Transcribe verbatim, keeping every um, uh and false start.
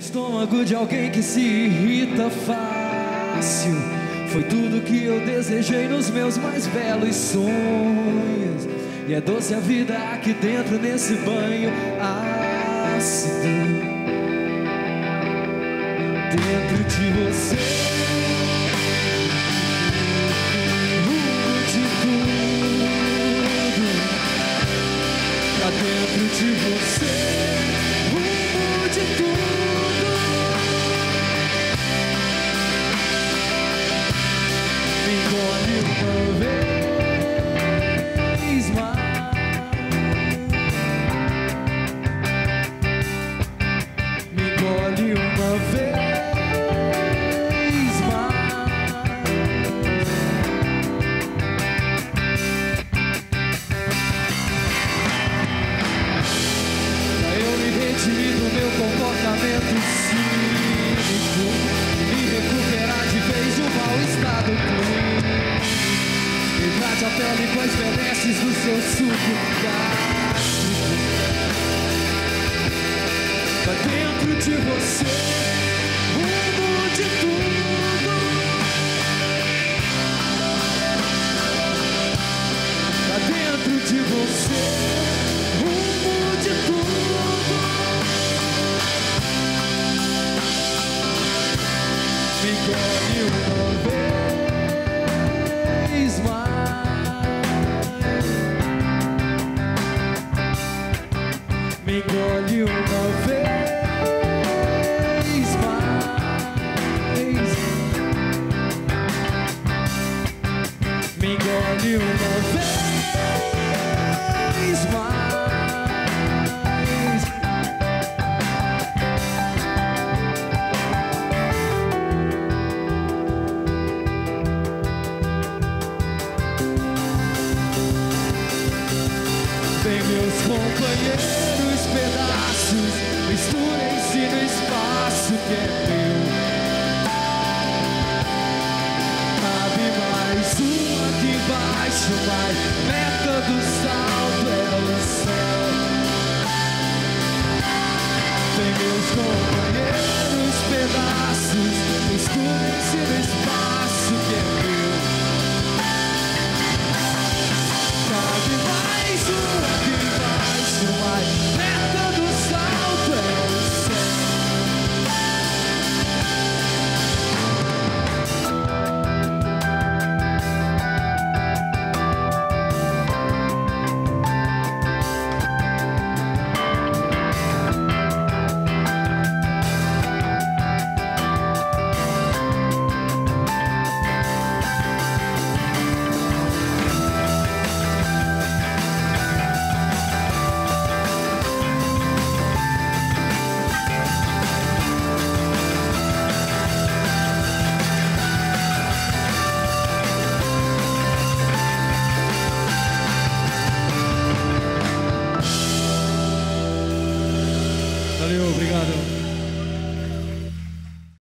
Estômago de alguém que se irrita fácil. Foi tudo que eu desejei nos meus mais belos sonhos. E é doce a vida aqui dentro nesse banho ácido. Dentro de você, rumo de tudo. Pra dentro de você, rumo de tudo. Uma vez mais, me engole uma vez mais. Eu me retiro do meu comportamento cínico, me recuperar de vez do mau estado clínico. Hidrate a pele com as benesses do seu suco gástrico. Pra dentro de você, rumo de tudo. Pra dentro de você, rumo de tudo. Me engole uma vez. Me engole uma vez mais. Me engole uma vez mais. Vem, meus companheiros, misturem-se no espaço que é meu. Cabe mais um aqui embaixo, mas meta do salto é o céu. Tem meus companheiros, pedaços, misturem-se no espaço que é meu. Cabe mais um aqui embaixo, mas meta do salto é o obrigado.